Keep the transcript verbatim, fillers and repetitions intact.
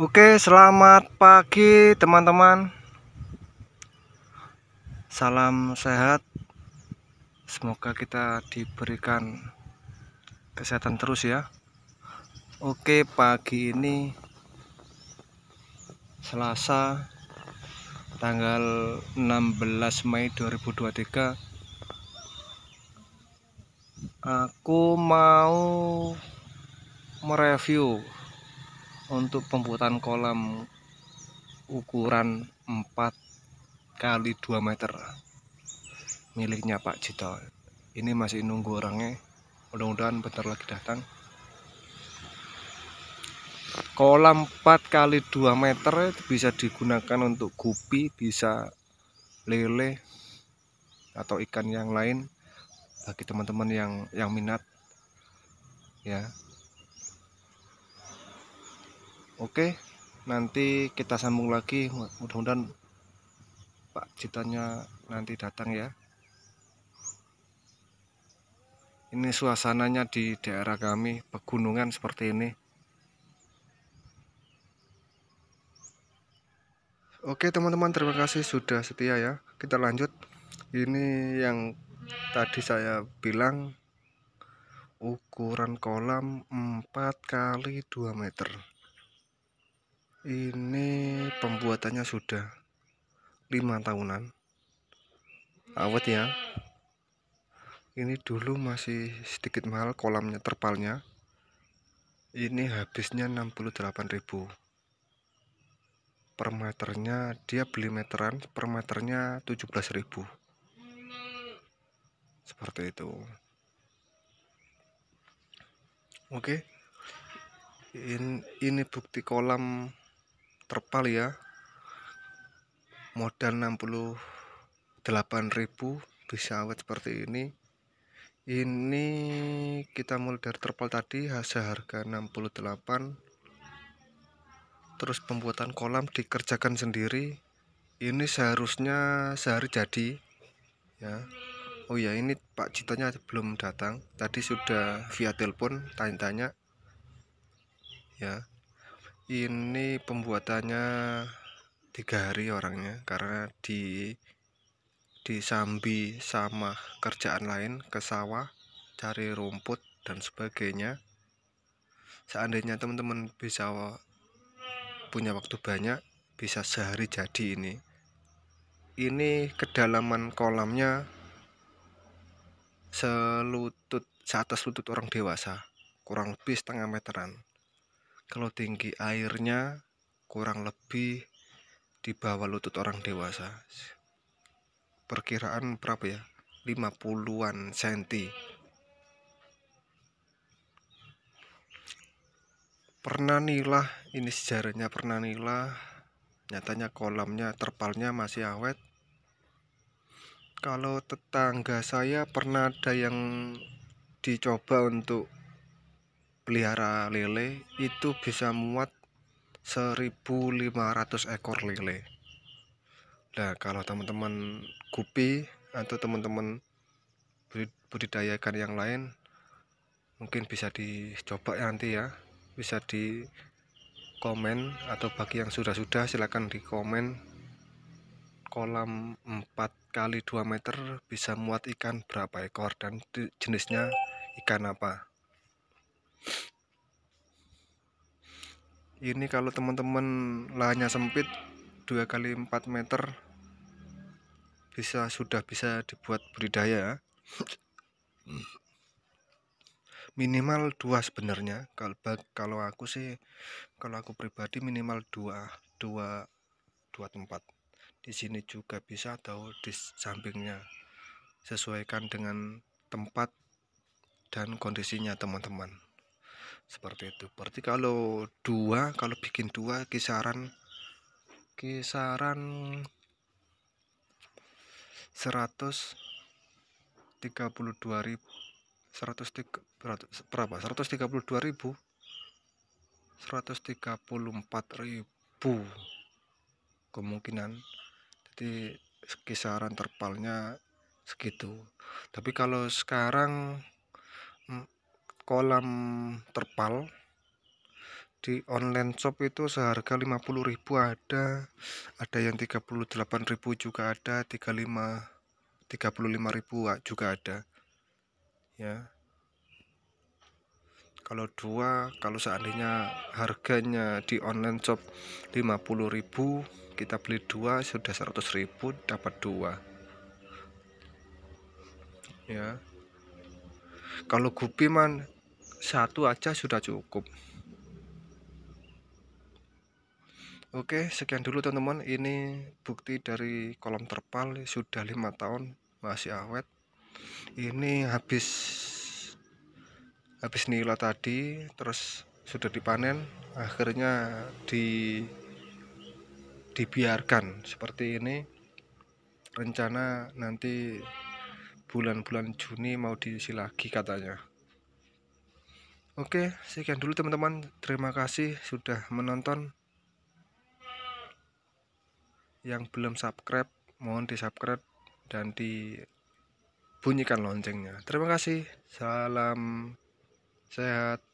Oke, selamat pagi teman-teman. Salam sehat. Semoga kita diberikan kesehatan terus ya. Oke, pagi ini Selasa tanggal enam belas Mei dua ribu dua puluh tiga, aku mau mereview untuk pembuatan kolam ukuran empat kali dua meter miliknya Pak Jito. Ini masih nunggu orangnya, mudah-mudahan bentar lagi datang. Kolam empat kali dua meter itu bisa digunakan untuk gupi, bisa lele atau ikan yang lain bagi teman-teman yang yang minat ya. Oke, nanti kita sambung lagi. Mudah-mudahan Pak Jitanya nanti datang ya. Ini suasananya di daerah kami, pegunungan seperti ini. Oke teman-teman, terima kasih sudah setia ya. Kita lanjut. Ini yang tadi saya bilang, ukuran kolam empat kali dua meter. Ini pembuatannya sudah lima tahunan, awet ya. Ini dulu masih sedikit mahal kolamnya, terpalnya. Ini habisnya enam puluh delapan ribu per meternya. Dia beli meteran, per meternya tujuh belas ribu, seperti itu. Oke, ini, ini bukti kolam terpal ya, modal enam puluh delapan ribu bisa awet seperti ini. Ini kita mulai dari terpal tadi, seharga enam puluh delapan. Terus pembuatan kolam dikerjakan sendiri. Ini seharusnya sehari jadi ya. Oh ya, ini Pak Jitanya belum datang. Tadi sudah via telepon tanya-tanya ya. Ini pembuatannya tiga hari orangnya, karena di disambi sama kerjaan lain, ke sawah cari rumput dan sebagainya. Seandainya teman-teman bisa punya waktu banyak, bisa sehari jadi ini. Ini kedalaman kolamnya selutut, seatas lutut orang dewasa, kurang lebih setengah meteran. Kalau tinggi airnya kurang lebih di bawah lutut orang dewasa. Perkiraan berapa ya? lima puluhan senti. Pernah nilah, ini sejarahnya pernah nilah. Nyatanya kolamnya, terpalnya masih awet. Kalau tetangga saya pernah ada yang dicoba untuk pelihara lele, itu bisa muat seribu lima ratus ekor lele. Nah, kalau teman-teman gupi atau teman-teman budidayakan yang lain, mungkin bisa dicoba ya nanti ya. Bisa di komen, atau bagi yang sudah-sudah silahkan di komen. Kolam empat kali dua meter bisa muat ikan berapa ekor dan jenisnya ikan apa. Ini kalau teman-teman lahannya sempit, dua kali empat meter bisa, sudah bisa dibuat budidaya. Minimal dua sebenarnya. Kalau kalau aku sih, kalau aku pribadi minimal dua, dua, dua tempat. Di sini juga bisa atau di sampingnya. Sesuaikan dengan tempat dan kondisinya teman-teman. Seperti itu. Berarti kalau dua, kalau bikin dua kisaran kisaran seratus tiga puluh dua ribu, berapa? seratus tiga puluh dua ribu, seratus tiga puluh empat ribu kemungkinan. Jadi kisaran terpalnya segitu. Tapi kalau sekarang kolam terpal di online shop itu seharga lima puluh ribu ada, ada yang tiga puluh delapan ribu juga ada, tiga puluh lima ribu juga ada ya. Kalau dua, kalau seandainya harganya di online shop lima puluh ribu, kita beli dua sudah seratus ribu dapat dua ya. Kalau Gopay man satu aja sudah cukup. Oke, sekian dulu teman-teman. Ini bukti dari kolam terpal sudah lima tahun masih awet. Ini habis habis nila tadi, terus sudah dipanen, akhirnya di dibiarkan seperti ini. Rencana nanti bulan-bulan Juni mau diisi lagi katanya. Oke, sekian dulu teman-teman. Terima kasih sudah menonton. Yang belum subscribe mohon di subscribe dan dibunyikan loncengnya. Terima kasih, salam sehat.